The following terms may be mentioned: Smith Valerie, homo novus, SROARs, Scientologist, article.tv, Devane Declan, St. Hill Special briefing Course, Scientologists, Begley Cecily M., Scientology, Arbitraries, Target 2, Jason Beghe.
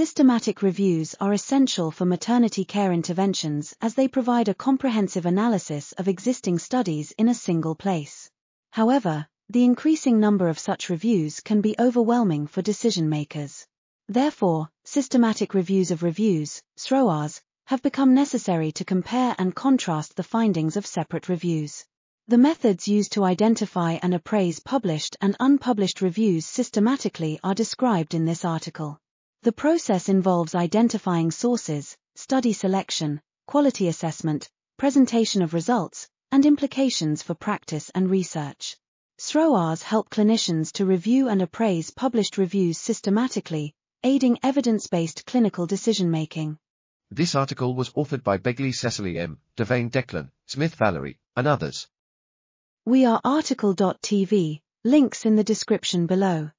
Systematic reviews are essential for maternity care interventions as they provide a comprehensive analysis of existing studies in a single place. However, the increasing number of such reviews can be overwhelming for decision-makers. Therefore, systematic reviews of reviews, SROARs, have become necessary to compare and contrast the findings of separate reviews. The methods used to identify and appraise published and unpublished reviews systematically are described in this article. The process involves identifying sources, study selection, quality assessment, presentation of results, and implications for practice and research. SROARs help clinicians to review and appraise published reviews systematically, aiding evidence-based clinical decision-making. This article was authored by Begley Cecily M., Devane Declan, Smith Valerie, and others. We are article.tv, links in the description below.